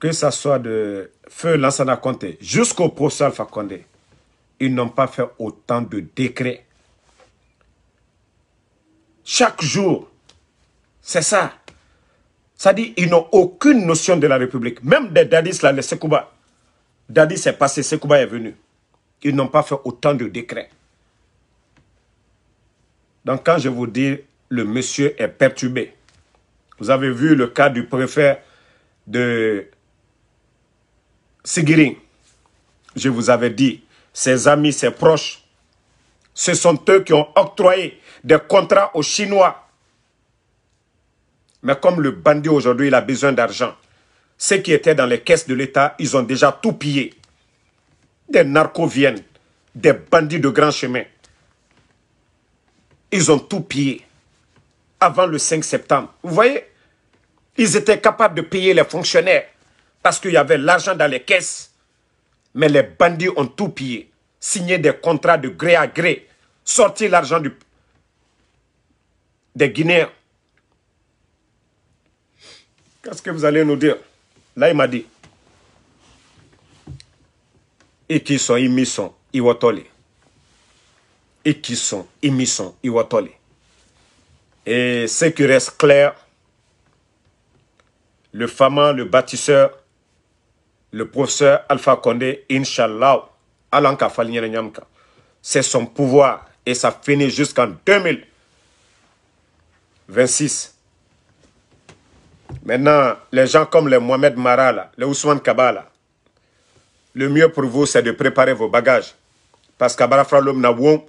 que ce soit de feu Lansana Conté jusqu'au procès Alpha Condé, ils n'ont pas fait autant de décrets. Chaque jour, c'est ça. Ça dit qu'ils n'ont aucune notion de la République. Même des Dadis, là, les Sekouba. Dadis est passé, Sekouba est venu. Ils n'ont pas fait autant de décrets. Donc quand je vous dis le monsieur est perturbé, vous avez vu le cas du préfet de Sigiri. Je vous avais dit, ses amis, ses proches, ce sont eux qui ont octroyé des contrats aux Chinois. Mais comme le bandit aujourd'hui, il a besoin d'argent. Ceux qui étaient dans les caisses de l'État, ils ont déjà tout pillé. Des narcos viennent, des bandits de grand chemin. Ils ont tout pillé avant le 5 septembre. Vous voyez, ils étaient capables de payer les fonctionnaires parce qu'il y avait l'argent dans les caisses. Mais les bandits ont tout pillé, signé des contrats de gré à gré, sorti l'argent des Guinéens. Qu'est-ce que vous allez nous dire? Là, il m'a dit. Et qui sont, ils sont, Iwatoli. Et qui sont, ils sont, Iwatoli. Et ce qui reste clair, le fameux, le bâtisseur, le professeur Alpha Condé, Inch'Allah, Alanka Faliniere Nyamka, c'est son pouvoir et ça finit jusqu'en 2026. Maintenant, les gens comme les Mohamed Marala, les Ousmane Kabala, le mieux pour vous, c'est de préparer vos bagages. Parce qu'Abara Fralom Nawon,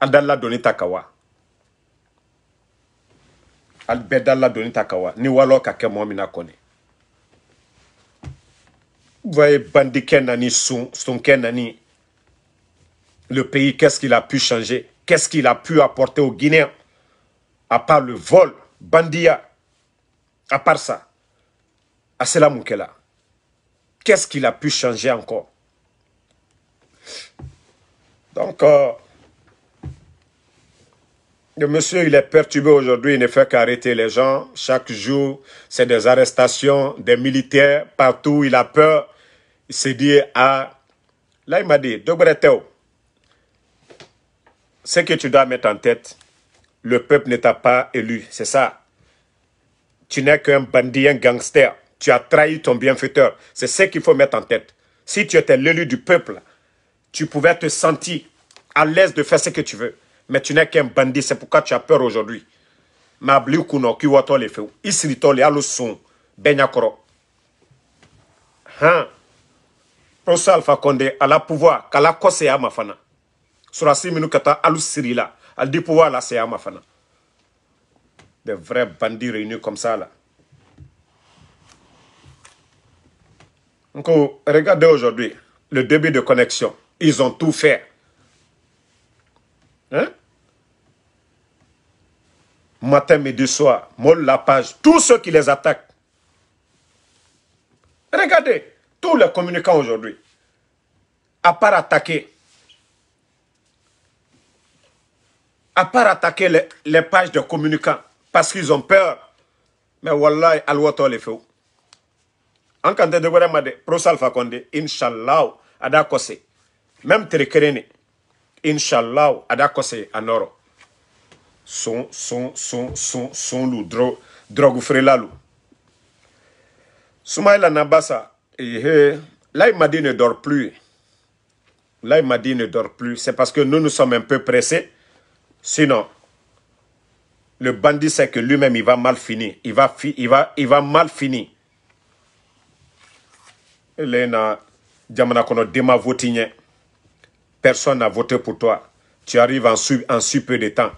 Adalla Donitakawa. Albedalla Donitakawa, ni Walo Kake Mohamina Kone. Vous voyez, Bandi Kenani, Son Kenani, le pays, qu'est-ce qu'il a pu changer? Qu'est-ce qu'il a pu apporter aux Guinéens? À part le vol, Bandia. À part ça, Asela Moukela, qu'est-ce qu'il a pu changer encore? Donc, le monsieur, il est perturbé aujourd'hui, il ne fait qu'arrêter les gens. Chaque jour, c'est des arrestations, des militaires, partout, il a peur. Il s'est dit, ah, là, il m'a dit, Dobreteo, ce que tu dois mettre en tête, le peuple ne t'a pas élu, c'est ça. Tu n'es qu'un bandit, un gangster. Tu as trahi ton bienfaiteur. C'est ce qu'il faut mettre en tête. Si tu étais l'élu du peuple, tu pouvais te sentir à l'aise de faire ce que tu veux. Mais tu n'es qu'un bandit. C'est pourquoi tu as peur aujourd'hui. Professeur Alpha Condé, à la pouvoir, à la conseil à Mafana. Sur la 6 minutes, à la Sirila, à la pouvoir, à la CA Mafana. Des vrais bandits réunis comme ça, là. Donc, regardez aujourd'hui le début de connexion. Ils ont tout fait. Hein? Matin, midi, soir, Molle la page, tous ceux qui les attaquent. Regardez, tous les communicants aujourd'hui, à part attaquer les pages de communicants, parce qu'ils ont peur. Mais wallahi, alwato le feu. En quand de voir ma de Professeur Alpha Condé, Inch'Allah, ada kosé. Même Terekerene, Inch'Allah, ada kosé anoro. Son lou drogue frela lou. Soumaïla Nabassa, là il m'a dit ne dort plus. Là il m'a dit ne dort plus, c'est parce que nous sommes un peu pressés. Sinon le bandit sait que lui-même, il va mal finir. Il va mal finir. Personne n'a voté pour toi. Tu arrives en si peu de temps.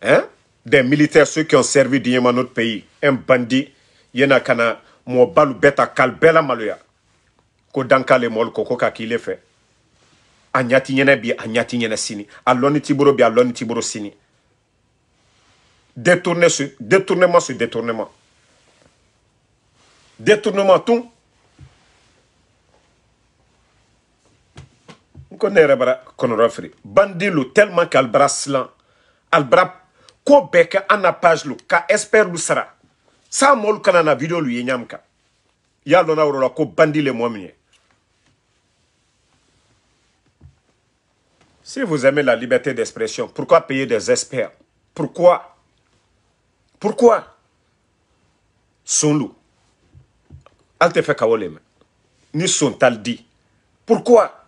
Hein? Des militaires, ceux qui ont servi dignement notre pays. Un bandit, il y en a qui ont bêta kalbela maloya. Ko danka le mol koko ka ki le fait. Détournement sur détournement. Détournement tout. On connaît le bandit tellement qu'elle brasse là. Elle brasse. Qu'au bec, en appage, qu'elle espère l'ousra. Sa mol kana na video lui nyamka. Ya lona wala ko bandi le moamie. Si vous aimez la liberté d'expression, pourquoi payer des experts? Pourquoi? Son loup. Alte fait kawolem. Ni son taldi. Pourquoi?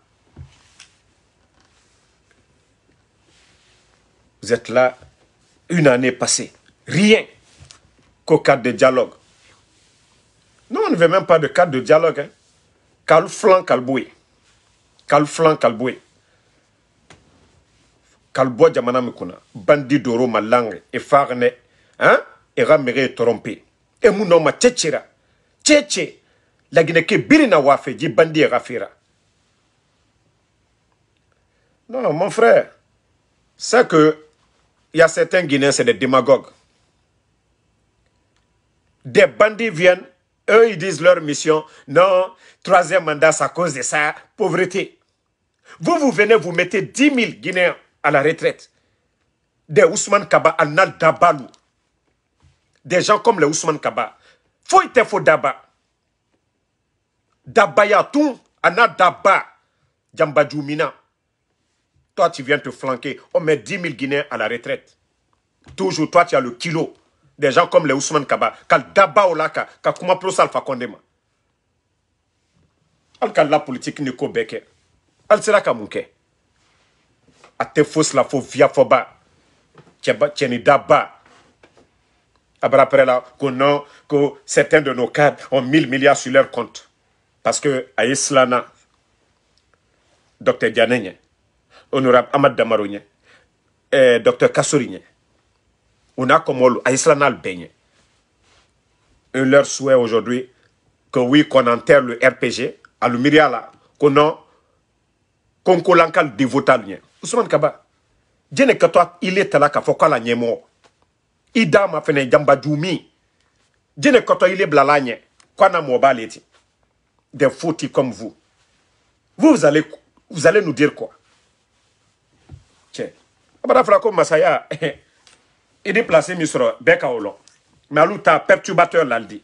Vous êtes là une année passée. Rien qu'au cadre de dialogue. Nous, on ne veut même pas de cadre de dialogue. Hein. Kalflan Kalboué. Kalflan Kalboué. Kalboa Djamana Mikuna, bandit d'oro ma langue, effarné, hein, et raméré trompé. Et mon nom ma tchétchira. Tchétché, la Guinée-Ké birina wafe, dit bandit et rafira. Non, mon frère, c'est que, il y a certains Guinéens, c'est des démagogues. Des bandits viennent, eux, ils disent leur mission, non, troisième mandat, c'est à cause de ça, pauvreté. Vous venez, vous mettez 10 000 Guinéens à la retraite, des Ousmane Kaba, Anal Dabalou, des gens comme les Ousmane Kaba, Foyte Fodaba, Dabayatoum, Anal Daba, Djambadjoumina. Toi, tu viens te flanquer, on met 10 000 Guinéens à la retraite. Toujours, toi, tu as le kilo. Des gens comme les Ousmane Kaba, Kal Daba Olaka, Kakuma Plus Alpha Condé. Al la politique Nico Beke, Al Seraka Mouke. A te fausse la faux via foba. Tieni daba. Après là, que certains de nos cadres ont 1000 milliards sur leur compte. Parce que, à Islana, Dr Dianegne, Honorable Amad Damarogne, Dr Kassorigne, on a comme à Islana le baigne. Et leur souhait aujourd'hui, que oui, qu'on enterre le RPG, à l'Umiriala, qu'on a, qu'on colankal dévotalien. Ousmane Kaba, je ne sais pas il est là, il est mort. Il est mort. Il est mort. Il est mort. Il est mort. Des fautifs comme vous. Vous allez nous dire quoi? Tiens. Abara Flako Masaya, il est placé, Misro, Bekaolo. Mais Alouta, perturbateur, l'aldi.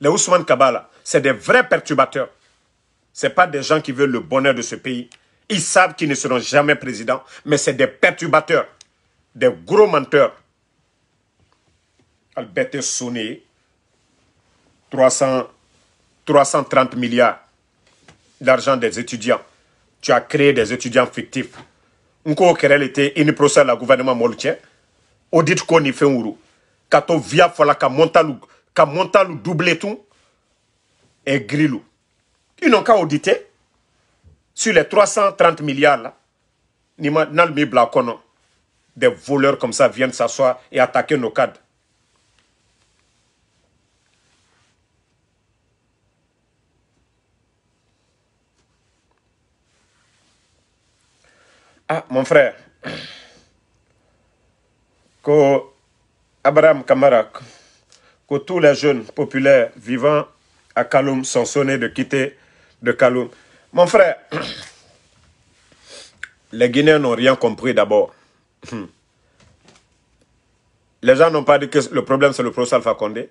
Les Ousmane Kabala, c'est des vrais perturbateurs. Ce ne sont pas des gens qui veulent le bonheur de ce pays. Ils savent qu'ils ne seront jamais présidents, mais c'est des perturbateurs, des gros menteurs. Albert Sonné, 330 milliards d'argent des étudiants. Tu as créé des étudiants fictifs. Nko Kerel était une procès la gouvernement Moltien. Audit Koni Fenuru. Kato via Fola Kamontalou doublé tout et Grilou. Ils n'ont qu'à auditer. Sur les 330 milliards, là, des voleurs comme ça viennent s'asseoir et attaquer nos cadres. Ah, mon frère, que Abraham Kamarak, que tous les jeunes populaires vivant à Kaloum sont sonnés de quitter de Kaloum. Mon frère, les Guinéens n'ont rien compris d'abord. Les gens n'ont pas dit que le problème c'est le procès Alpha Condé.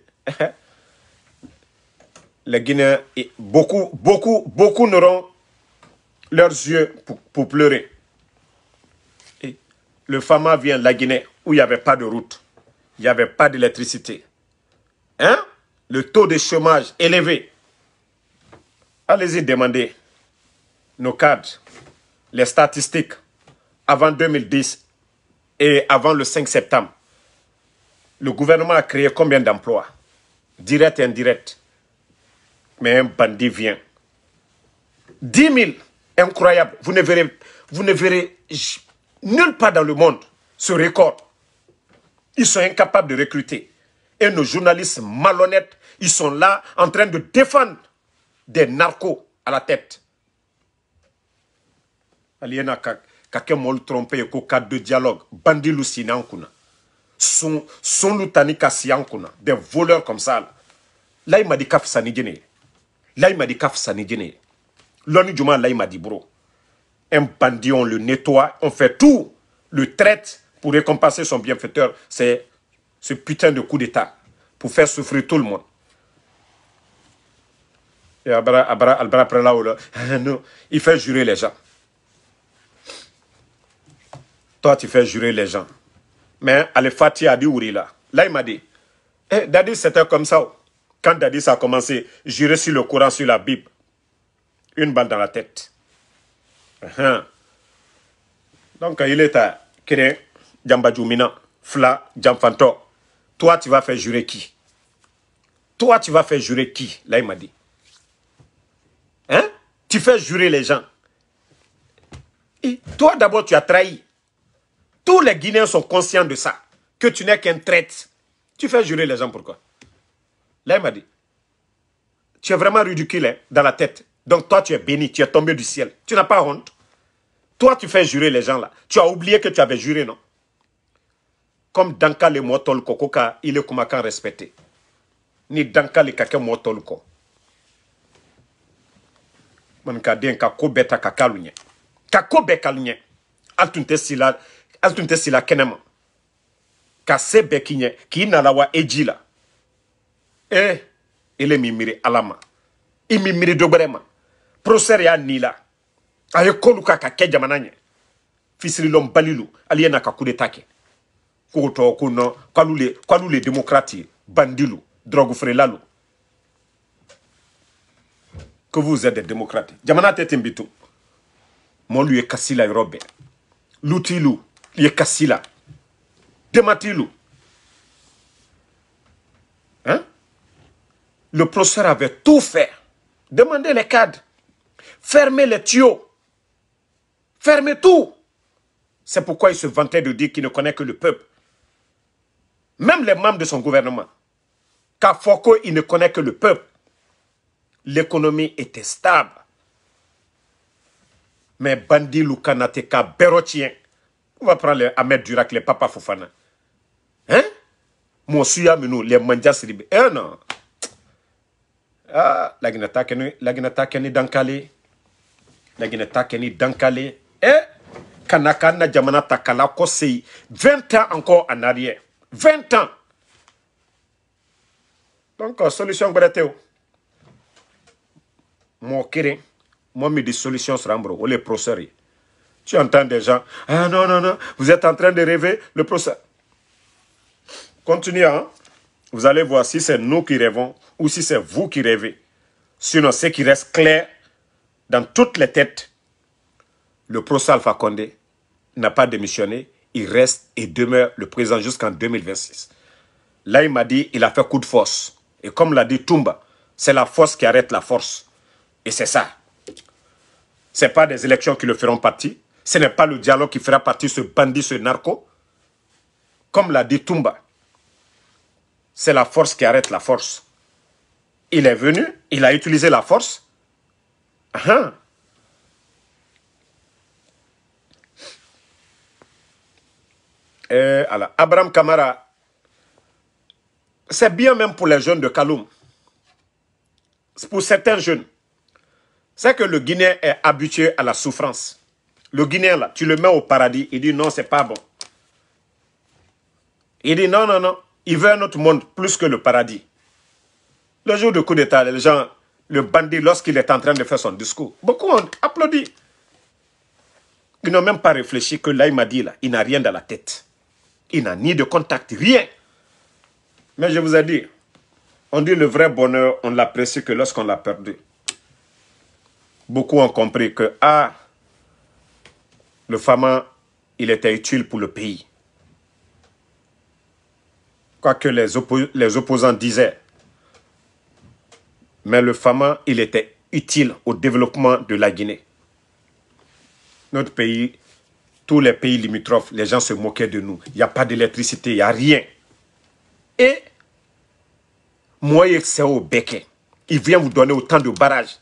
Les Guinéens, beaucoup n'auront leurs yeux pour pleurer. Et le Fama vient de la Guinée où il n'y avait pas de route, il n'y avait pas d'électricité. Hein? Le taux de chômage élevé. Allez-y demander. Nos cadres, les statistiques, avant 2010 et avant le 5 septembre, le gouvernement a créé combien d'emplois? Direct et indirect. Mais un bandit vient. 10 000, incroyable. Vous ne verrez nulle part dans le monde ce record. Ils sont incapables de recruter. Et nos journalistes malhonnêtes, ils sont là en train de défendre des narcos à la tête. Aliena kake mol trompé ko cadre de dialogue bandi lucinan kuna son lutani kasian kuna des voleurs comme ça là il m'a dit kafsani gene l'oni juma là il m'a dit bro un bandit on le nettoie on fait tout le traite pour récompenser son bienfaiteur c'est ce putain de coup d'état pour faire souffrir tout le monde. Et Abra après là, non, il fait jurer les gens. Toi, tu fais jurer les gens. Mais Al-Fatih a dit Ourila. Là, il m'a dit, hey, Daddy, c'était comme ça. Quand Daddy, ça a commencé, jurer sur le Coran, sur la Bible. Une balle dans la tête. Donc, il est à Kéré, Djambadjoumina, Fla, Djamfanto. Toi, tu vas faire jurer qui? Toi, tu vas faire jurer qui? Là, il m'a dit. Hein? Tu fais jurer les gens. Et toi, d'abord, tu as trahi. Tous les Guinéens sont conscients de ça. Que tu n'es qu'un traître. Tu fais jurer les gens, pourquoi? Là, il m'a dit. Tu es vraiment ridicule hein, dans la tête. Donc, toi, tu es béni. Tu es tombé du ciel. Tu n'as pas honte. Toi, tu fais jurer les gens, là. Tu as oublié que tu avais juré, non? Comme Danka le Motol Kokoka, il est comme un respecté. Ni Danka le Kaka Motol Ko. Mankadien Kakobeta Kakalunya. Kakobekalunya. Altuntesila. Altuntesila Kenema. Kasebekinye. Kinalawa Ejila. Eh. Il est mimiri Alama. Il mimiri Dobrema. Proseria Nila. Aye koluka kake jamananye. Fisri lom balilu. Aliye na kakude take. Koto kono. Kalule démocratie. Bandilu. Drogu frelalu. Que vous êtes des démocrates. Jamana tetembitu. Mon lui est kassila et robé. L'outilou. Lui est kassila. Dematilou. Hein? Le professeur avait tout fait. Demandez les cadres. Fermez les tuyaux. Fermez tout. C'est pourquoi il se vantait de dire qu'il ne connaît que le peuple. Même les membres de son gouvernement. Car Foucault, il ne connaît que le peuple. L'économie était stable. Mais Bandi Lukanateka, Berotien. On va prendre les Ahmed Durak, les Papa Foufana. Hein? Monsieur Aminou, les Mandjas Ribé. Eh non. Ah, la Guinata Keni Dankale. La Guinata Keni Dankale. Eh? Kanakana Jamana Takala Kosei. 20 ans encore en arrière. 20 ans. Donc, solution Breteo. Moi, mes solutions seront ou les procès. Tu entends des gens, ah non, non, non, vous êtes en train de rêver le procès. Continuez, hein? Vous allez voir si c'est nous qui rêvons ou si c'est vous qui rêvez. Sinon, ce qui reste clair dans toutes les têtes, le procès Alpha Condé n'a pas démissionné, il reste et demeure le président jusqu'en 2026. Là, il m'a dit, il a fait coup de force. Et comme l'a dit Toumba, c'est la force qui arrête la force. Et c'est ça. Ce n'est pas des élections qui le feront partie. Ce n'est pas le dialogue qui fera partie ce bandit, ce narco. Comme l'a dit Toumba, c'est la force qui arrête la force. Il est venu, il a utilisé la force. Ah. Alors, Abraham Kamara, c'est bien même pour les jeunes de Kaloum. Pour certains jeunes. C'est que le Guinéen est habitué à la souffrance. Le Guinéen, là, tu le mets au paradis, il dit non, c'est pas bon. Il dit non, non, non, il veut un autre monde plus que le paradis. Le jour du coup d'État, les gens, le bandit, lorsqu'il est en train de faire son discours, beaucoup ont applaudi. Ils n'ont même pas réfléchi que là, il m'a dit, là, il n'a rien dans la tête. Il n'a ni de contact, rien. Mais je vous ai dit, on dit le vrai bonheur, on l'apprécie que lorsqu'on l'a perdu. Beaucoup ont compris que, ah, le Fama, il était utile pour le pays. Quoique les opposants disaient. Mais le Fama, il était utile au développement de la Guinée. Notre pays, tous les pays limitrophes, les gens se moquaient de nous. Il n'y a pas d'électricité, il n'y a rien. Et, moi, c'est au béquet. Il vient vous donner autant de barrages.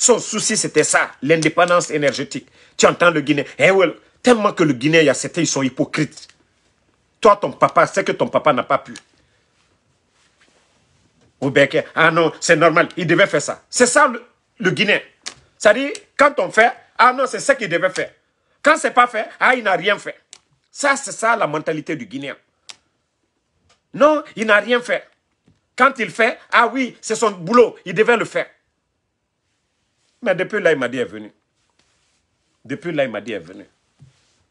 Son souci, c'était ça, l'indépendance énergétique. Tu entends le Guinéen. Eh well, tellement que le Guinéen, ils sont hypocrites. Toi, ton papa, c'est que ton papa n'a pas pu. Ou bien, ah non, c'est normal, il devait faire ça. C'est ça, le Guinéen. C'est-à-dire, quand on fait, ah non, c'est ça qu'il devait faire. Quand c'est pas fait, ah, il n'a rien fait. Ça, c'est ça, la mentalité du Guinéen. Non, il n'a rien fait. Quand il fait, ah oui, c'est son boulot, il devait le faire. Mais depuis là, il m'a dit, est venu. Depuis là, il m'a dit, est venu.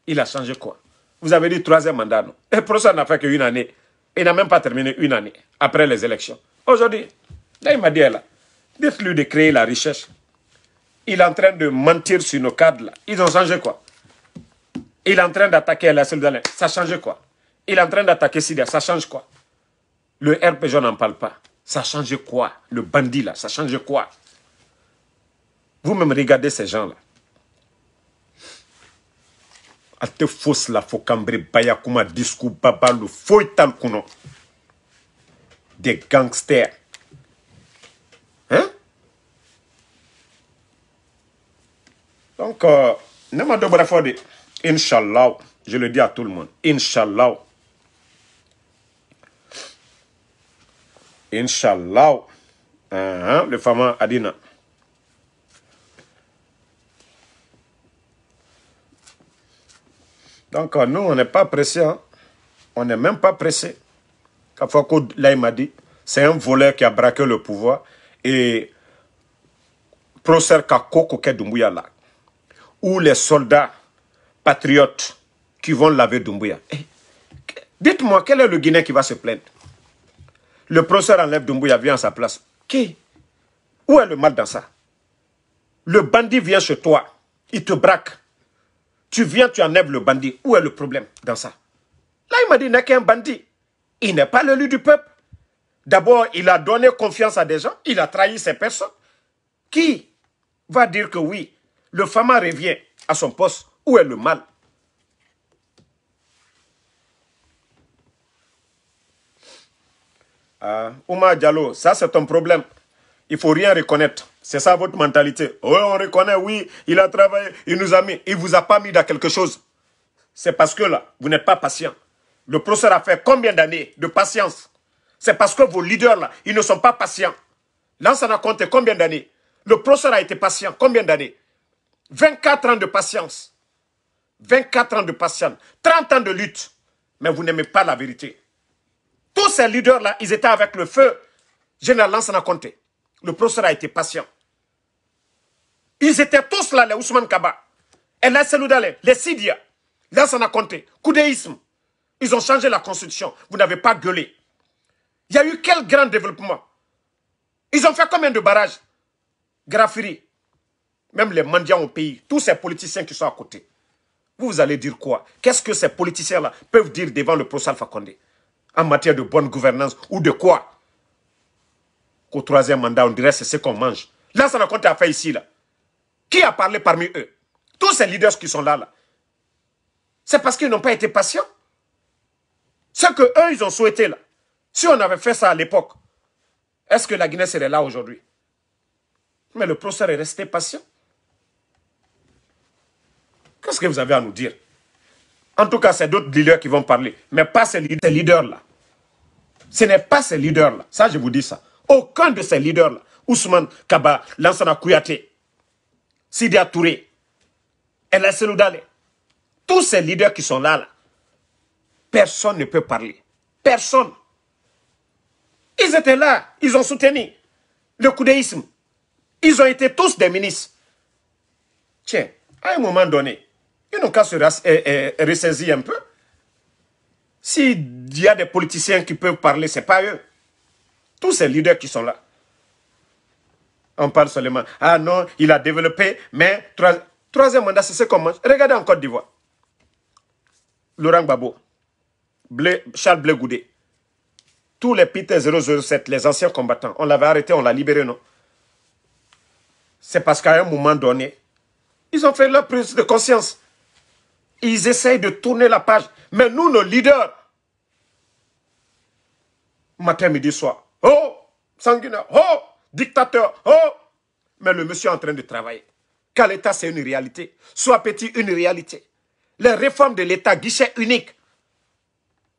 Il a changé quoi? Vous avez dit troisième mandat, non? Et pour ça, il n'a fait qu'une année. Il n'a même pas terminé une année après les élections. Aujourd'hui, là, il m'a dit, là, dites-lui de créer la recherche. Il est en train de mentir sur nos cadres, là. Ils ont changé quoi? Il est en train d'attaquer El Cellou Dalein. Ça change quoi? Il est en train d'attaquer Sidya. Ça change quoi? Le RPG, on n'en parle pas. Ça change quoi? Le bandit, là, ça change quoi? Vous-même, regardez ces gens-là. Alte fausse la Fokambri, Bayakuma, Diskou, Babalou, Foytal Kounon. Des gangsters. Hein? Donc, Namado Brafodi, Inch'Allah, je le dis à tout le monde, Inch'Allah. Inch'Allah. Le fameux Adina. Donc, nous, on n'est pas pressé. Hein? On n'est même pas pressé. Kafako, là, il m'a dit, c'est un voleur qui a braqué le pouvoir. Et procès Kakoko Doumbouya là. Ou les soldats patriotes qui vont laver Doumbouya. Hey, dites-moi, quel est le Guinéen qui va se plaindre? Le procès enlève Doumbouya, vient à sa place. Qui? Où est le mal dans ça? Le bandit vient chez toi. Il te braque. Tu viens, tu enlèves le bandit. Où est le problème dans ça? Là, il m'a dit, il n'est qu'un bandit. Il n'est pas l'élu du peuple. D'abord, il a donné confiance à des gens. Il a trahi ces personnes. Qui va dire que oui, le Fama revient à son poste? Où est le mal? Ouma Diallo, ça c'est ton problème. Il ne faut rien reconnaître. C'est ça votre mentalité. Oh, on reconnaît, oui, il a travaillé, il nous a mis. Il ne vous a pas mis dans quelque chose. C'est parce que là, vous n'êtes pas patient. Le procès a fait combien d'années de patience? C'est parce que vos leaders là, ils ne sont pas patients. Lansana Conté, combien d'années? Le procès a été patient, combien d'années? 24 ans de patience. 24 ans de patience. 30 ans de lutte. Mais vous n'aimez pas la vérité. Tous ces leaders là, ils étaient avec le feu. Général Lansana Conté. Le procès a été patient. Ils étaient tous là, les Ousmane Kabala, El Cellou Dalein, les Sidya, Lansana Conté, Koudéisme. Ils ont changé la constitution. Vous n'avez pas gueulé. Il y a eu quel grand développement? Ils ont fait combien de barrages? Grafiri. Même les mendiants au pays, tous ces politiciens qui sont à côté. Vous allez dire quoi? Qu'est-ce que ces politiciens-là peuvent dire devant le procès Alpha Condé? En matière de bonne gouvernance ou de quoi? Qu'au troisième mandat, on dirait c'est ce qu'on mange. Là, ça n'a compté à faire ici, là. Qui a parlé parmi eux? Tous ces leaders qui sont là, là. C'est parce qu'ils n'ont pas été patients. Ce qu'eux, ils ont souhaité, là. Si on avait fait ça à l'époque, est-ce que la Guinée serait là aujourd'hui? Mais le procès est resté patient. Qu'est-ce que vous avez à nous dire? En tout cas, c'est d'autres leaders qui vont parler. Mais pas ces leaders-là. Ce n'est pas ces leaders-là. Ça, je vous dis ça. Aucun de ces leaders-là, Ousmane Kabala, Lansana Kouyate, Sidya Touré, El Cellou Dalein, tous ces leaders qui sont là, là, personne ne peut parler. Personne. Ils étaient là, ils ont soutenu le coudéisme. Ils ont été tous des ministres. Tiens, à un moment donné, ils n'ont qu'à se ressaisir un peu. S'il y a des politiciens qui peuvent parler, ce n'est pas eux. Tous ces leaders qui sont là. On parle seulement. Ah non, il a développé, mais troisième mandat, c'est ce qu'on mange. Regardez en Côte d'Ivoire. Laurent Gbabo, Charles Blegoudé, tous les Peter 007, les anciens combattants, on l'avait arrêté, on l'a libéré, non? C'est parce qu'à un moment donné, ils ont fait leur prise de conscience. Ils essayent de tourner la page. Mais nous, nos leaders, matin, midi, soir. Oh, sanguinaire. Oh, dictateur. Oh. Mais le monsieur est en train de travailler. Car l'État, c'est une réalité. Soit petit, une réalité. Les réformes de l'État, guichet unique.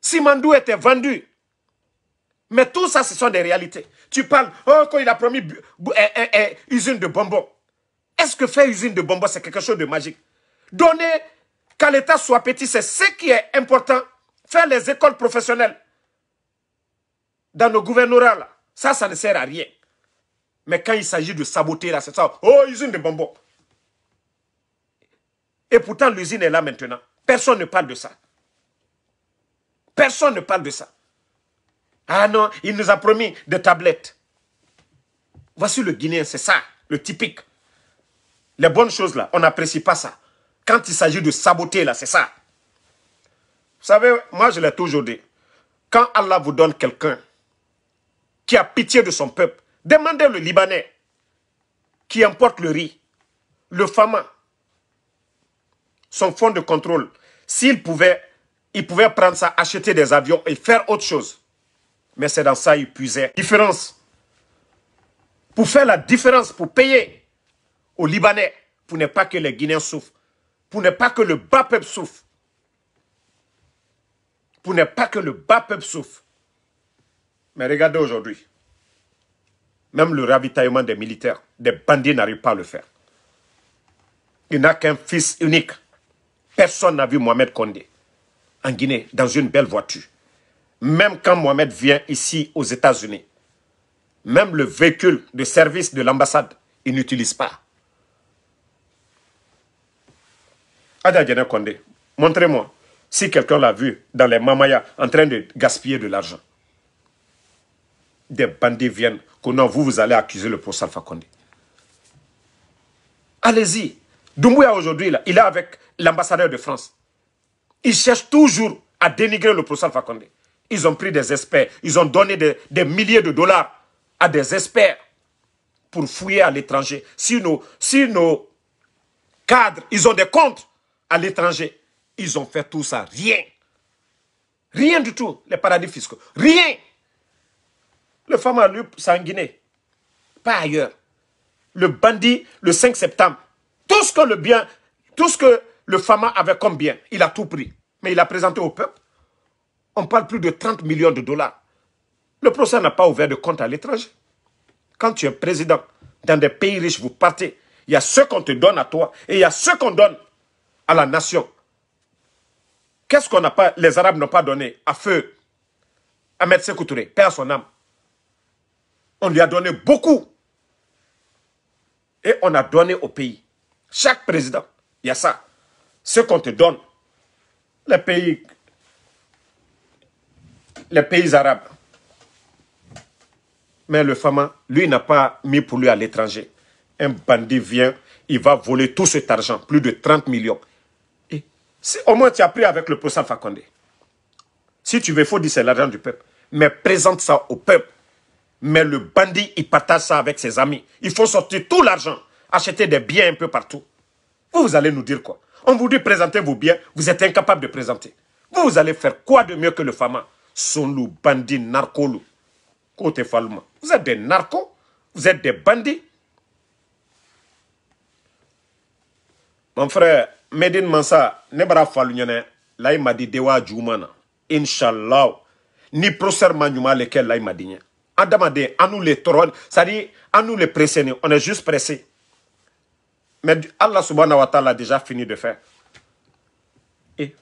Simandou était vendu. Mais tout ça, ce sont des réalités. Tu parles, oh, quand il a promis usine de bonbons. Est-ce que faire usine de bonbons, c'est quelque chose de magique? Donner, car l'État soit petit, c'est ce qui est important. Faire les écoles professionnelles. Dans nos gouvernorats, là, Ça ne sert à rien. Mais quand il s'agit de saboter, là, c'est ça. Oh, usine de bonbons. Et pourtant, l'usine est là maintenant. Personne ne parle de ça. Personne ne parle de ça. Ah non, il nous a promis des tablettes. Voici le Guinéen, c'est ça, le typique. Les bonnes choses, là, on n'apprécie pas ça. Quand il s'agit de saboter, là, c'est ça. Vous savez, moi, je l'ai toujours dit. Quand Allah vous donne quelqu'un qui a pitié de son peuple, demandez le Libanais qui importe le riz, le Fama, son fonds de contrôle. S'il pouvait, il pouvait prendre ça, acheter des avions et faire autre chose. Mais c'est dans ça qu'il puisait. Différence. Pour faire la différence, pour payer aux Libanais, pour ne pas que les Guinéens souffrent, pour ne pas que le bas peuple souffre. Pour ne pas que le bas peuple souffre. Mais regardez aujourd'hui. Même le ravitaillement des militaires, des bandits n'arrivent pas à le faire. Il n'a qu'un fils unique. Personne n'a vu Mohamed Kondé en Guinée, dans une belle voiture. Même quand Mohamed vient ici aux États-Unis, même le véhicule de service de l'ambassade, il n'utilise pas. Adjadjana Kondé, montrez-moi si quelqu'un l'a vu dans les Mamaya en train de gaspiller de l'argent. Des bandits viennent, que non, vous allez accuser le procès Alpha Condé. Allez-y. Doumbouya aujourd'hui, il est avec l'ambassadeur de France. Il cherche toujours à dénigrer le procès Alpha Condé. Ils ont pris des experts, ils ont donné des milliers de dollars à des experts pour fouiller à l'étranger. Si nos cadres, ils ont des comptes à l'étranger, ils ont fait tout ça, rien. Rien du tout, les paradis fiscaux, rien. Le Fama, lui, c'est en Guinée. Pas ailleurs. Le bandit, le 5 septembre. Tout ce que le bien, tout ce que le Fama avait comme bien, il a tout pris. Mais il a présenté au peuple. On parle plus de 30 millions de dollars. Le procès n'a pas ouvert de compte à l'étranger. Quand tu es président, dans des pays riches, vous partez. Il y a ce qu'on te donne à toi et il y a ce qu'on donne à la nation. Qu'est-ce qu'on n'a pas, les Arabes n'ont pas donné à feu à Sekouba, paix à son âme. On lui a donné beaucoup. Et on a donné au pays. Chaque président, il y a ça. Ce qu'on te donne. Les pays arabes. Mais le Fama, lui, n'a pas mis pour lui à l'étranger. Un bandit vient, il va voler tout cet argent, plus de 30 millions. Et au moins, tu as pris avec le procès Alpha Condé. Si tu veux, il faut dire c'est l'argent du peuple. Mais présente ça au peuple. Mais le bandit, il partage ça avec ses amis. Il faut sortir tout l'argent, acheter des biens un peu partout. Vous allez nous dire quoi? On vous dit présentez vos biens, vous êtes incapable de présenter. Vous allez faire quoi de mieux que le Fama? Son loup, bandit, narco loup. Côté Falma. Vous êtes des narcos, vous êtes des bandits. Mon frère, Medine Mansa, Nebra Falunyané, là il m'a dit Dewa Djoumana. Inch'Allah, ni Prosser Manuma lequel là il m'a dit. À nous les torrons, c'est-à-dire à nous les presser, on est juste pressé. Mais Allah subhanahu wa ta'ala a déjà fini de faire. Et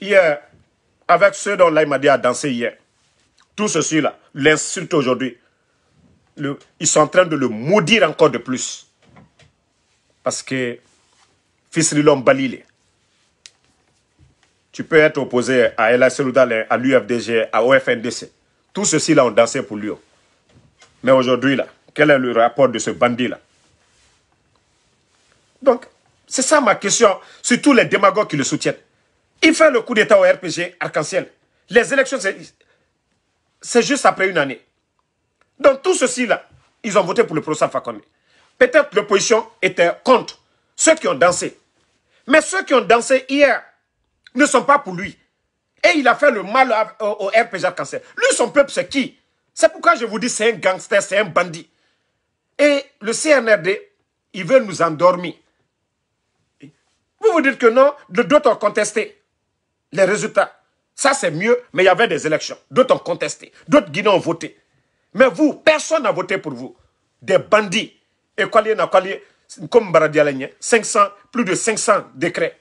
hier, avec ceux dont là il m'a dit à danser hier, tout ceci là, l'insulte aujourd'hui, ils sont en train de le maudire encore de plus. Parce que fils Rilom Balile, tu peux être opposé à El Cellou Dalein, à l'UFDG, à OFNDC. Tout ceci là, on dansait pour lui. Mais aujourd'hui là, quel est le rapport de ce bandit là? Donc, c'est ça ma question, surtout les démagogues qui le soutiennent. Il fait le coup d'état au RPG Arc-en-Ciel. Les élections, c'est juste après une année. Donc tout ceci là, ils ont voté pour le procès Alpha Condé. Peut-être l'opposition était contre ceux qui ont dansé. Mais ceux qui ont dansé hier ne sont pas pour lui. Et il a fait le mal au RPG Arc-en-Ciel. Lui, son peuple, c'est qui? C'est pourquoi je vous dis, c'est un gangster, c'est un bandit. Et le CNRD, il veut nous endormir. Vous vous dites que non, d'autres ont contesté les résultats. Ça, c'est mieux, mais il y avait des élections. D'autres ont contesté, d'autres Guinéens ont voté. Mais vous, personne n'a voté pour vous. Des bandits. Et comme Baradi Alenye, 500, plus de 500 décrets.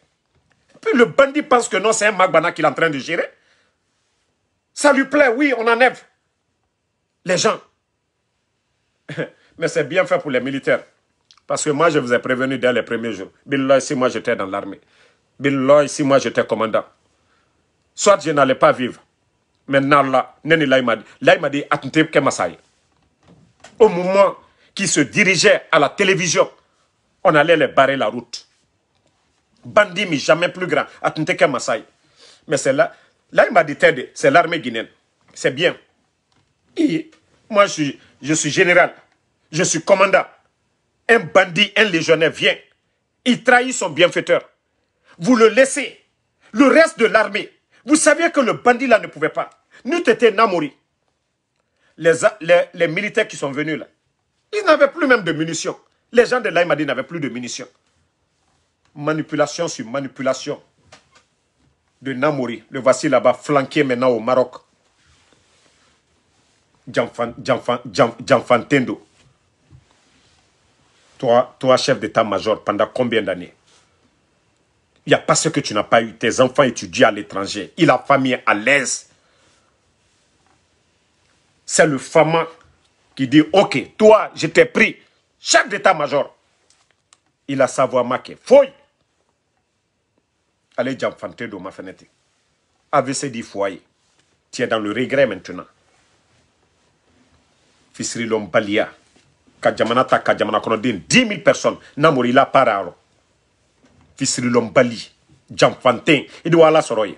Puis le bandit pense que non, c'est un Magbana qu'il est en train de gérer. Ça lui plaît, oui, on enlève les gens. Mais c'est bien fait pour les militaires. Parce que moi, je vous ai prévenu dès les premiers jours. Billah, si moi j'étais dans l'armée. Billah, si moi j'étais commandant. Soit je n'allais pas vivre. Maintenant, là, il m'a dit, au moment qui se dirigeait à la télévision, on allait les barrer la route. Bandi, mais jamais plus grand. Mais c'est là. Là, il m'a dit, c'est l'armée guinéenne. C'est bien. Et moi, je suis général. Je suis commandant. Un bandit, un légionnaire vient. Il trahit son bienfaiteur. Vous le laissez. Le reste de l'armée. Vous saviez que le bandit là ne pouvait pas. Nous étions Namori. Les militaires qui sont venus là, ils n'avaient plus même de munitions. Les gens de l'Aïmadi n'avaient plus de munitions. Manipulation sur manipulation de Namori. Le voici là-bas, flanqué maintenant au Maroc. Gianfantendo. Toi, chef d'état-major, pendant combien d'années? Il n'y a pas ce que tu n'as pas eu. Tes enfants étudient à l'étranger. Il a famille à l'aise. C'est le fama qui dit, ok, toi, je t'ai pris. Chef d'état-major. Il a savoir marquer. Fouille. Allez, Gianfantendo de ma fenêtre. AVC dit foyer. Tu es dans le regret maintenant. Fisri Lombalia. Kadjamanata, Kadjamana Konodine, 10 000 personnes. Namori la pararo. Fisri Lombali, Gianfantin, Idouala Soroye.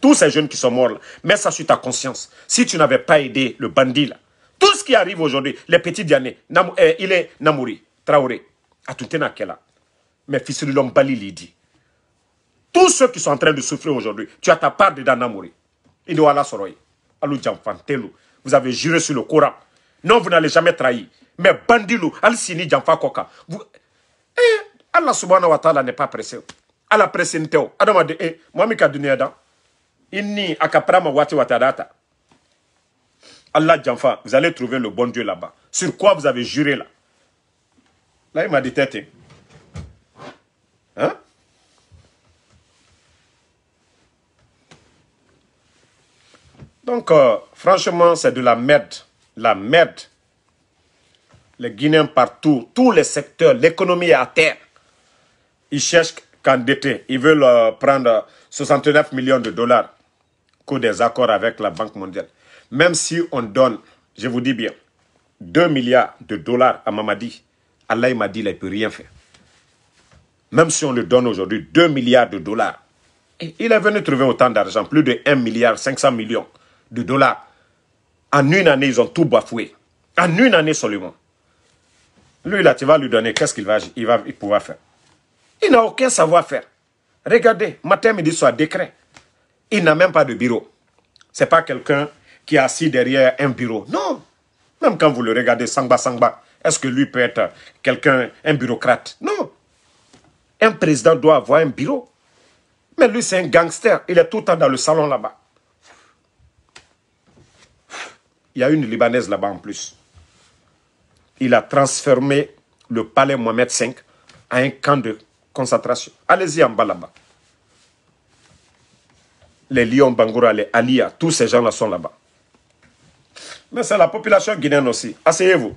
Tous ces jeunes qui sont morts là, mets ça sur ta conscience. Si tu n'avais pas aidé le bandit là, tout ce qui arrive aujourd'hui, les petits Diané, il est Namori, Traoré, Atuntena Kela. Mais Fisri Lombali lui dit, tous ceux qui sont en train de souffrir aujourd'hui, tu as ta part dedans Namori. Idouala Soroye. Alou Gianfantelo, vous avez juré sur le Coran. Non, vous n'allez jamais trahir. Mais Bandilou, Al-Sini, Djanfa Koka. Allah subhanahu wa ta'ala n'est pas pressé. Allah pressé n'teo. Adamade, Mohamed Kadouni Adam. Inni akaprama wati watadata. Allah Djanfa, vous allez trouver le bon Dieu là-bas. Sur quoi vous avez juré là? Là, il m'a dit tête. Hein? Donc, franchement, c'est de la merde. La merde. Les Guinéens partout, tous les secteurs, l'économie est à terre. Ils cherchent qu'endetter. Ils veulent prendre 69 millions de dollars pour des accords avec la Banque mondiale. Même si on donne, je vous dis bien, 2 milliards de dollars à Mamadi, Allah il m'a dit, il ne peut rien faire. Même si on lui donne aujourd'hui 2 milliards de dollars, il est venu trouver autant d'argent, plus de 1 milliard 500 millions de dollars. En une année, ils ont tout bafoué. En une année seulement. Lui, là, tu vas lui donner, qu'est-ce qu'il va pouvoir faire? Il n'a aucun savoir-faire. Regardez, matin, midi, soir, décret. Il n'a même pas de bureau. Ce n'est pas quelqu'un qui est assis derrière un bureau. Non. Même quand vous le regardez, Sangba Sangba, est-ce que lui peut être quelqu'un, un bureaucrate? Non. Un président doit avoir un bureau. Mais lui, c'est un gangster. Il est tout le temps dans le salon là-bas. Il y a une Libanaise là-bas en plus. Il a transformé le palais Mohamed V à un camp de concentration. Allez-y en bas là-bas. Les Lions Bangoura, les Alia, tous ces gens-là sont là-bas. Mais c'est la population guinéenne aussi. Asseyez-vous.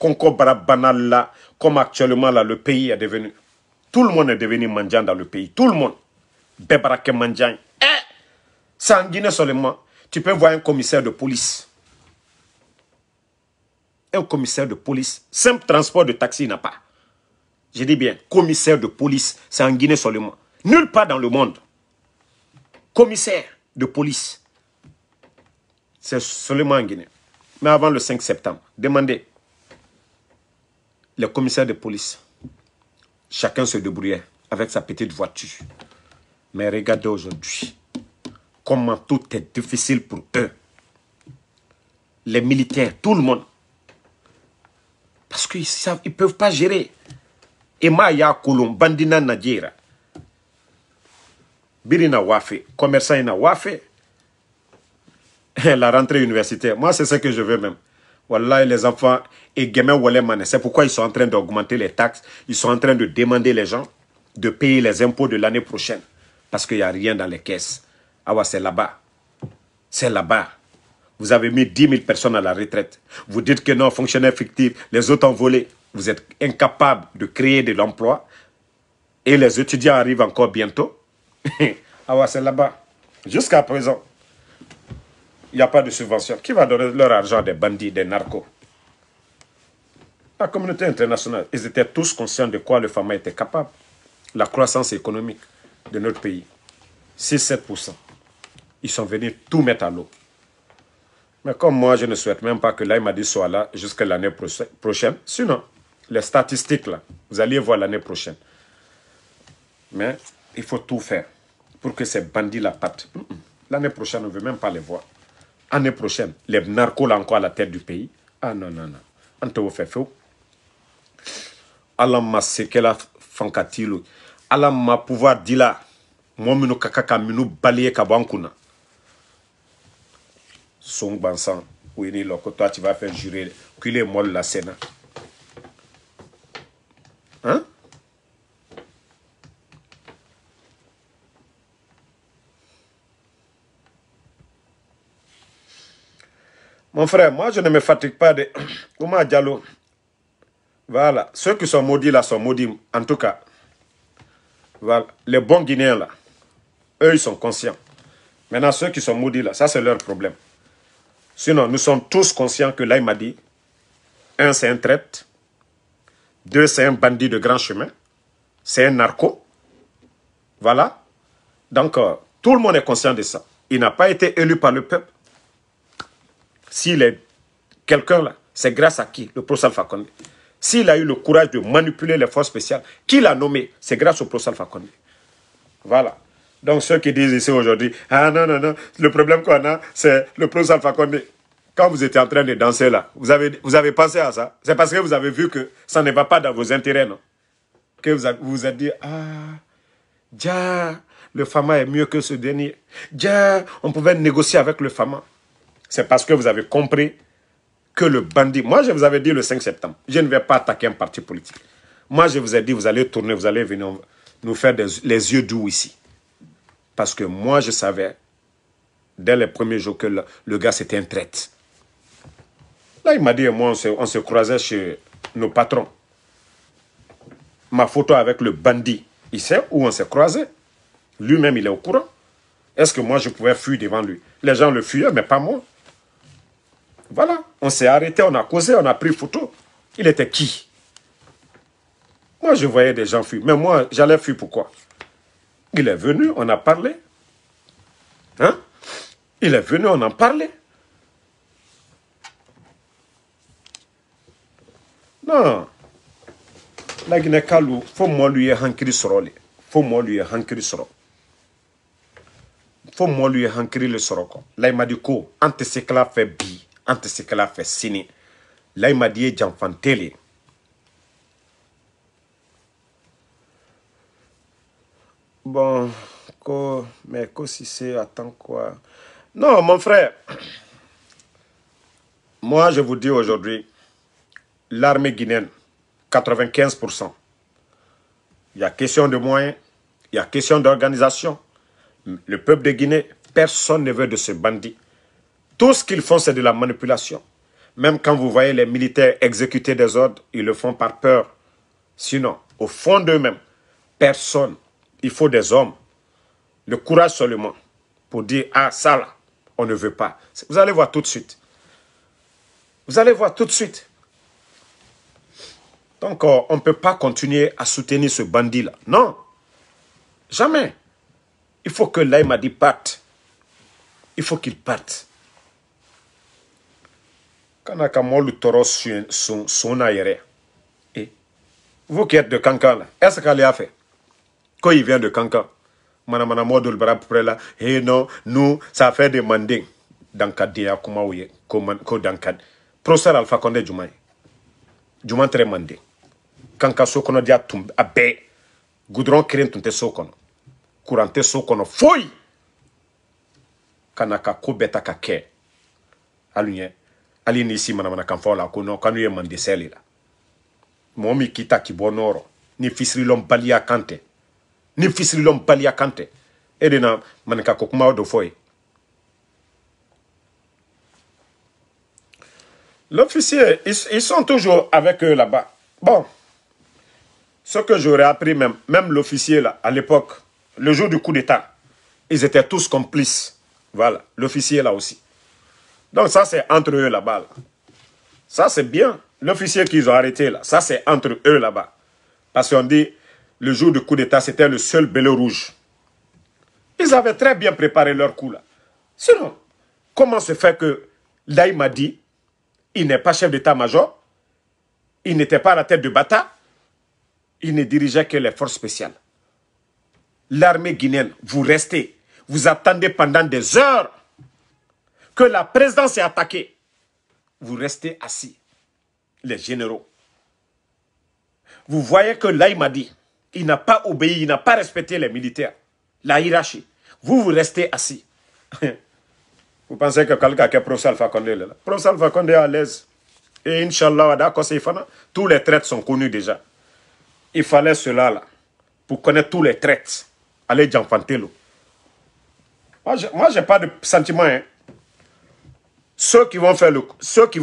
Comme actuellement là, le pays est devenu. Tout le monde est devenu mendiant dans le pays. Tout le monde. Bebarake mendiant. C'est en Guinée seulement. Tu peux voir un commissaire de police. Un commissaire de police, simple transport de taxi, il n'a pas. Je dis bien, commissaire de police, c'est en Guinée seulement. Nulle part dans le monde. Commissaire de police, c'est seulement en Guinée. Mais avant le 5 septembre, demandez. Les commissaires de police, chacun se débrouillait avec sa petite voiture. Mais regardez aujourd'hui, comment tout est difficile pour eux. Les militaires, tout le monde. Parce qu'ils ne peuvent pas gérer. Ema ya kulum, bandina Nadjira. Birina Wafe, commerçant ina Wafe. La rentrée universitaire, moi c'est ce que je veux même. Voilà, les enfants, c'est pourquoi ils sont en train d'augmenter les taxes. Ils sont en train de demander les gens de payer les impôts de l'année prochaine. Parce qu'il n'y a rien dans les caisses. Ah ouais, c'est là-bas. C'est là-bas. Vous avez mis 10 000 personnes à la retraite. Vous dites que non, fonctionnaires fictifs, les autres envolés. Vous êtes incapables de créer de l'emploi. Et les étudiants arrivent encore bientôt. Ah ouais, c'est là-bas. Jusqu'à présent, il n'y a pas de subvention. Qui va donner leur argent des bandits, des narcos? La communauté internationale, ils étaient tous conscients de quoi le FAMA était capable. La croissance économique de notre pays, 6-7%. Ils sont venus tout mettre à l'eau. Mais comme moi, je ne souhaite même pas que l'Aïmadi soit là jusqu'à l'année prochaine. Sinon, les statistiques, là, vous allez voir l'année prochaine. Mais il faut tout faire pour que ces bandits la partent. L'année prochaine, on ne veut même pas les voir. L'année prochaine, les narcos, là, encore à la tête du pays. Ah non, non, non. On te fait faux. Allah m'a séquela fankatilo. Allah m'a pouvoir dire là. Moi, je ne balayer kabankuna. Son bansan, oui, toi, tu vas faire jurer qu'il est molle la scène. Hein? Mon frère, moi, je ne me fatigue pas de... Ouma Diallo. Voilà. Ceux qui sont maudits, là, sont maudits. En tout cas, voilà. Les bons Guinéens, là, eux, ils sont conscients. Maintenant, ceux qui sont maudits, là, ça, c'est leur problème. Sinon, nous sommes tous conscients que là, il m'a dit, un, c'est un traître. Deux, c'est un bandit de grand chemin. C'est un narco. Voilà. Donc, tout le monde est conscient de ça. Il n'a pas été élu par le peuple. S'il est quelqu'un là, c'est grâce à qui? Le professeur Alpha Condé. S'il a eu le courage de manipuler les forces spéciales, qui l'a nommé? C'est grâce au professeur Alpha Condé. Voilà. Donc ceux qui disent ici aujourd'hui, ah non, non, non, le problème qu'on a, c'est le professeur Alpha Condé. Quand vous étiez en train de danser là, vous avez pensé à ça? C'est parce que vous avez vu que ça ne va pas dans vos intérêts, non? Que vous êtes dit, ah, déjà, le Fama est mieux que ce dernier. Déjà, on pouvait négocier avec le Fama. C'est parce que vous avez compris que le bandit... Moi, je vous avais dit le 5 septembre, je ne vais pas attaquer un parti politique. Moi, je vous ai dit, vous allez tourner, vous allez venir nous faire les yeux doux ici. Parce que moi, je savais, dès les premiers jours, que le gars, c'était un traître. Là, il m'a dit, moi, on se croisait chez nos patrons. Ma photo avec le bandit, il sait où on s'est croisé. Lui-même, il est au courant. Est-ce que moi, je pouvais fuir devant lui? Les gens le fuyaient, mais pas moi. Voilà, on s'est arrêté, on a causé, on a pris photo. Il était qui? Moi, je voyais des gens fuir. Mais moi, j'allais fuir pourquoi? Il est venu, on a parlé. Hein? Il est venu, on a parlé. Non. La Guinée-Kalou, faut moi lui hankri sorole. Faut moi lui hankri sorole. Faut moi lui hankri le soroko. Là, il m'a dit quoi? Ante ce que la fait bi. Ante ce que la fait sini. Là, il m'a dit j'enfantele. Bon, mais si c'est, attends quoi? Non, mon frère. Moi, je vous dis aujourd'hui, l'armée guinéenne, 95%. Il y a question de moyens, il y a question d'organisation. Le peuple de Guinée, personne ne veut de ce bandit. Tout ce qu'ils font, c'est de la manipulation. Même quand vous voyez les militaires exécuter des ordres, ils le font par peur. Sinon, au fond d'eux-mêmes, personne. Il faut des hommes, le courage seulement, pour dire, ah, ça là, on ne veut pas. Vous allez voir tout de suite. Vous allez voir tout de suite. Donc, on ne peut pas continuer à soutenir ce bandit-là. Non, jamais. Il faut que l'Aïmadi parte. Il faut qu'il parte. Quand on le taureau son aéré. Vous qui êtes de Kankan, est-ce qu'elle a fait? Quand il vient de Kankan, manamana modul brap prela, eh non, nous, ça fait des mandings. Dans Kadia, comment vous êtes? Dans Kadia. Professeur Alpha Condé Djoumaï. Djoumaï très mandé. Kankan sokono dia tombe, abé. Goudron crème tonte sokono. Courante sokono foy. Kanaka kobeta kake. Alunye. Aline ici, manamana kanfo la kono, kanuye mandé celle là. Momi kita ki bonoro. Ni fisri l'homme bali à Kanté. Ni fils de l'homme palia Kanté. Et de nan, manaka kokuma de foye. L'officier, ils sont toujours avec eux là-bas. Bon, ce que j'aurais appris même l'officier là, à l'époque, le jour du coup d'État, ils étaient tous complices. Voilà, l'officier là aussi. Donc ça c'est entre eux là-bas. Là. Ça c'est bien, l'officier qu'ils ont arrêté là, ça c'est entre eux là-bas. Parce qu'on dit, le jour du coup d'État, c'était le seul bélier rouge. Ils avaient très bien préparé leur coup là. Sinon, comment se fait que Laï m'a dit, il n'est pas chef d'état-major, il n'était pas à la tête de Bata, il ne dirigeait que les forces spéciales. L'armée guinéenne, vous restez, vous attendez pendant des heures que la présidence est attaquée. Vous restez assis, les généraux. Vous voyez que Laï m'a dit, il n'a pas obéi, il n'a pas respecté les militaires, la hiérarchie. Vous restez assis. Vous pensez que quelqu'un qui est professeur Alpha Condé là? Professeur Alpha Condé est à l'aise. Et Inch'Allah, tous les traites sont connus déjà. Il fallait cela là, pour connaître tous les traites. Allez, Gianfantelo. Moi, j'ai pas de sentiment. Hein. Ceux qui vont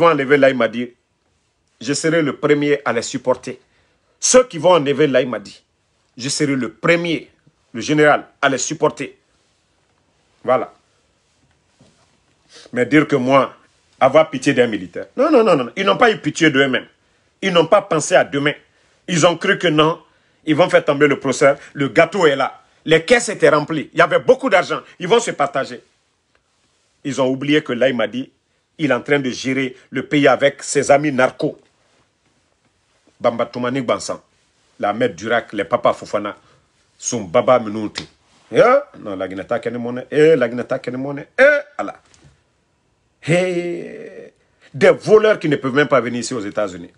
enlever Laï Madi, je serai le premier à les supporter. Ceux qui vont enlever Laï Madi, je serai le premier, le général, à les supporter. Voilà. Mais dire que moi, avoir pitié d'un militaire. Non, non, non, non. Ils n'ont pas eu pitié d'eux-mêmes. Ils n'ont pas pensé à demain. Ils ont cru que non, ils vont faire tomber le procès. Le gâteau est là. Les caisses étaient remplies. Il y avait beaucoup d'argent. Ils vont se partager. Ils ont oublié que là, il m'a dit, il est en train de gérer le pays avec ses amis narcos. Bamba Toumani Bansan, la mère d'Irak, les Papa Foufana, son Baba Menouti. Non, la Guinée-Ta Kenemoné, la Guinée-Ta Kenemoné, Allah. Hey, des voleurs qui ne peuvent même pas venir ici aux États-Unis.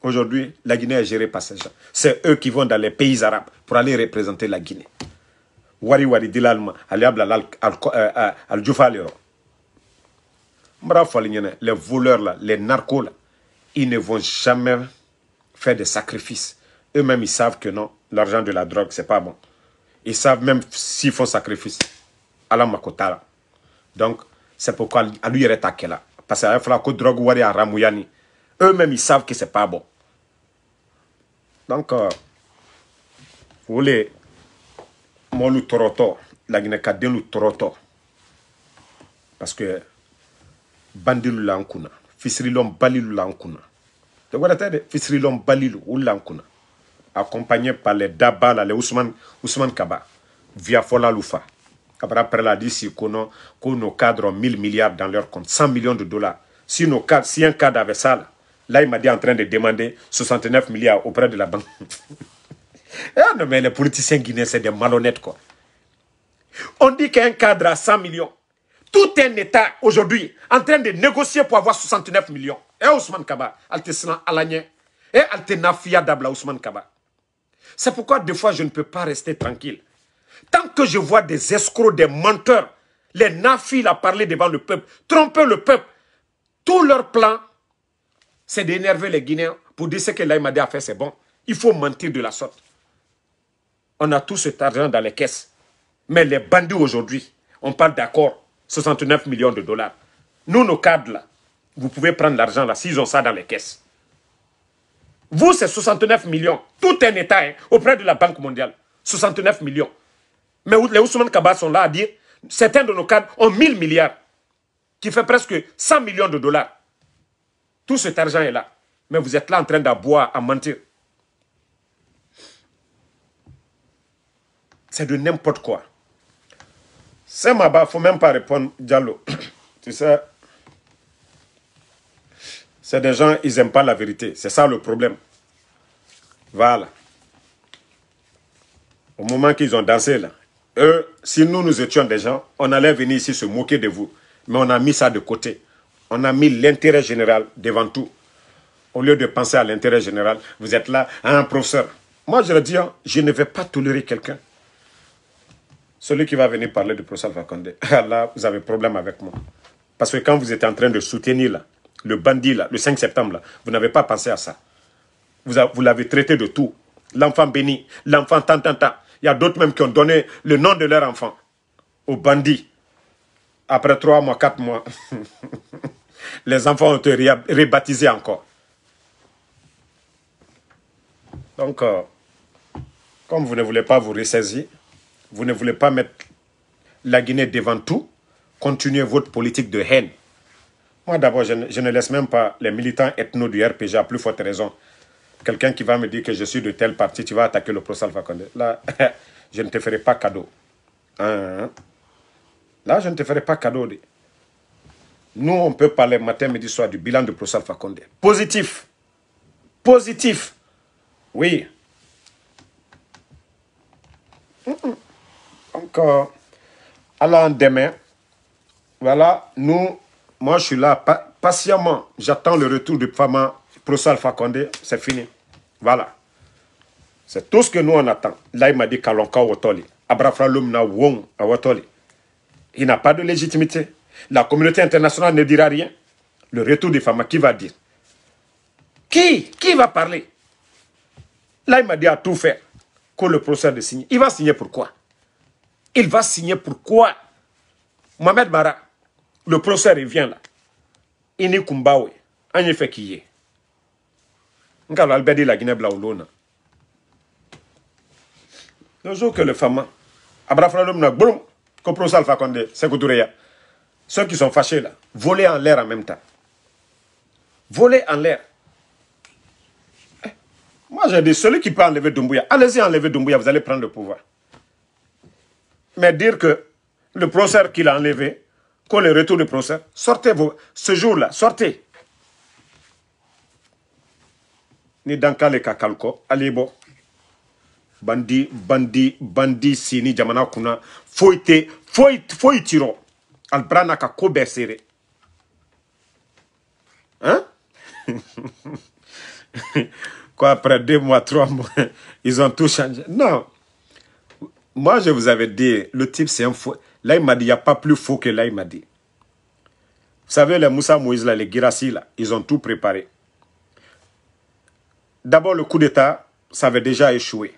Aujourd'hui, la Guinée est gérée par ces gens. C'est eux qui vont dans les pays arabes pour aller représenter la Guinée. Wari wari dilalma, aliabla al-Djoufalero. Les voleurs là, les narcos là, ils ne vont jamais faire des sacrifices. Eux-mêmes, ils savent que non, l'argent de la drogue, c'est pas bon. Ils savent même s'ils font sacrifice. Alamakotala. Donc, c'est pourquoi à lui est attaqué là. Parce qu'il y a un flaco drogue ou à Ramouyani. Eux-mêmes, ils savent que c'est pas bon. Donc, vous voulez, moi, le Toroto, la Guinée-Cadé, le Toroto. Parce que, Bandilou Lankuna, Fisrilom Balilou Lankuna. Vous voyez, Fisrilom Balilou Lankuna. Accompagné par les Daba, là, les Ousmane Kaba, via Fola Loufa. Après, la dit si nos cadres ont 1000 milliards dans leur compte, 100 millions de dollars. Si, nos cadres, si un cadre avait ça, là, il m'a dit en train de demander 69 milliards auprès de la banque. Ah non, mais les politiciens guinéens, c'est des malhonnêtes, quoi. On dit qu'un cadre a 100 millions. Tout un État, aujourd'hui, en train de négocier pour avoir 69 millions. Et Ousmane Kaba, Altesna Alagné, et Altenafia Dabla Ousmane Kaba. C'est pourquoi, des fois, je ne peux pas rester tranquille. Tant que je vois des escrocs, des menteurs, les nafis à parler devant le peuple, tromper le peuple, tout leur plan, c'est d'énerver les Guinéens pour dire ce que l'Aïmadé a fait, c'est bon. Il faut mentir de la sorte. On a tout cet argent dans les caisses. Mais les bandits aujourd'hui, on parle d'accord, 69 millions de dollars. Nous, nos cadres, là, vous pouvez prendre l'argent là, s'ils ont ça dans les caisses. Vous, c'est 69 millions. Tout un État, hein, auprès de la Banque mondiale. 69 millions. Mais les Ousmane Kaba sont là à dire, certains de nos cadres ont 1000 milliards, qui fait presque 100 millions de dollars. Tout cet argent est là. Mais vous êtes là en train d'aboire, à mentir. C'est de n'importe quoi. C'est ma barre, il ne faut même pas répondre, Diallo. Tu sais, c'est des gens, ils n'aiment pas la vérité. C'est ça le problème. Voilà. Au moment qu'ils ont dansé, là, eux, si nous, nous étions des gens, on allait venir ici se moquer de vous. Mais on a mis ça de côté. On a mis l'intérêt général devant tout. Au lieu de penser à l'intérêt général, vous êtes là, hein, professeur. Moi, je le dis, hein, je ne vais pas tolérer quelqu'un. Celui qui va venir parler du professeur Alpha Condé, là, vous avez problème avec moi. Parce que quand vous êtes en train de soutenir là, le bandit, là, le 5 septembre, là, vous n'avez pas pensé à ça. Vous l'avez traité de tout. L'enfant béni, l'enfant tant. Il y a d'autres même qui ont donné le nom de leur enfant aux bandits. Après 3 mois, 4 mois, les enfants ont été rebaptisés encore. Donc, comme vous ne voulez pas vous ressaisir, vous ne voulez pas mettre la Guinée devant tout, continuez votre politique de haine. Moi d'abord, je ne laisse même pas les militants ethnos du RPG, à plus forte raison. Quelqu'un qui va me dire que je suis de tel parti, tu vas attaquer le professeur Alpha Condé. Là, je ne te ferai pas cadeau. Hein? Là, je ne te ferai pas cadeau. Nous, on peut parler matin, midi, soir du bilan du professeur Alpha Condé. Positif. Positif. Oui. Encore. Alors, demain, voilà, nous, moi, je suis là patiemment. J'attends le retour du professeur Alpha Condé, c'est fini. Voilà. C'est tout ce que nous, on attend. Là, il m'a dit Kalonka Wotoli. Abrafralumna Wong Awotoli. Il n'a pas de légitimité. La communauté internationale ne dira rien. Le retour des femmes, qui va dire? Qui va parler? Là, il m'a dit à tout faire que le professeur de signer. Il va signer pourquoi? Il va signer pourquoi? Mohamed Mara, le professeur, il vient là. Il n'y Kumbawe. Il fait qui est. Albert dit la Guinée Blaoulona. Le jour que le femme, Abraham Kamarak, boum, Comprosal Alpha Condé, Sékou Touré, ceux qui sont fâchés là, voler en l'air en même temps. Voler en l'air. Moi j'ai dit, celui qui peut enlever Doumbouya, allez-y enlever Doumbouya, vous allez prendre le pouvoir. Mais dire que le procès qu'il a enlevé, qu'on le retour du procès, sortez vous, ce jour-là, sortez. Ni dankale kakalko alibo bandi sini jamana kuna foite foitiro albrana ka ko besere hein quoi après 2 mois 3 mois ils ont tout changé. Non, moi je vous avais dit le type c'est un faux. Là il m'a dit il n'y a pas plus faux que là il m'a dit. Vous savez les Moussa Moïse là, les Girassi là, ils ont tout préparé. D'abord, le coup d'État, ça avait déjà échoué.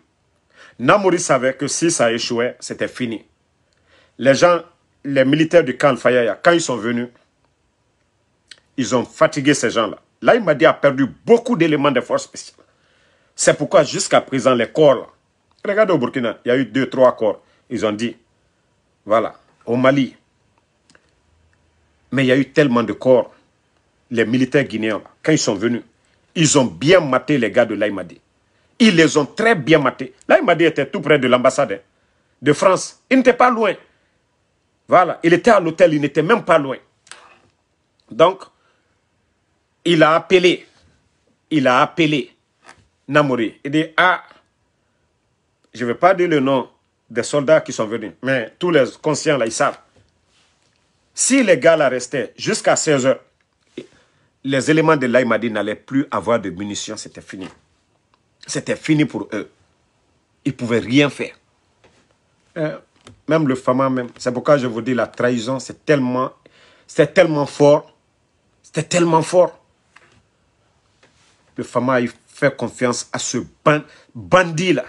Namori savait que si ça échouait, c'était fini. Les gens, les militaires du camp Al-Fayaya, quand ils sont venus, ils ont fatigué ces gens-là. Là, il m'a dit a perdu beaucoup d'éléments de force spéciale. C'est pourquoi, jusqu'à présent, les corps, là, regardez au Burkina, il y a eu 2, 3 corps. Ils ont dit, voilà, au Mali. Mais il y a eu tellement de corps. Les militaires guinéens, là, quand ils sont venus, ils ont bien maté les gars de l'Aïmadi. Ils les ont très bien matés. L'Aïmadi était tout près de l'ambassade de France. Il n'était pas loin. Voilà. Il était à l'hôtel. Il n'était même pas loin. Donc, il a appelé. Il a appelé Namori. Il dit, ah, je ne vais pas dire le nom des soldats qui sont venus. Mais tous les conscients, là, ils savent. Si les gars, là, restaient jusqu'à 16 h, les éléments de l'Aïmadi n'allaient plus avoir de munitions, c'était fini. C'était fini pour eux. Ils ne pouvaient rien faire. Même le Fama, même. C'est pourquoi je vous dis, la trahison, c'est tellement fort. C'était tellement fort. Le Fama, il fait confiance à ce bandit-là.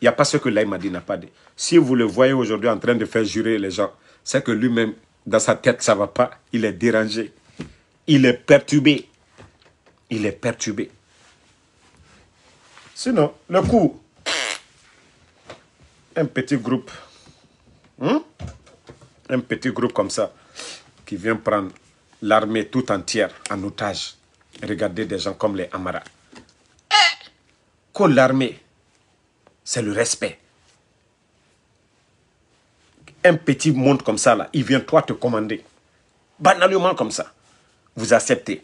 Il n'y a pas ce que l'Aïmadi n'a pas dit. Si vous le voyez aujourd'hui en train de faire jurer les gens, c'est que lui-même, dans sa tête, ça ne va pas. Il est dérangé. Il est perturbé. Il est perturbé. Sinon, le coup, un petit groupe, hein? Un petit groupe comme ça, qui vient prendre l'armée toute entière en otage. Regardez des gens comme les Amara. Que l'armée, c'est le respect. Un petit monde comme ça, là, il vient toi te commander. Banalement comme ça. Vous acceptez.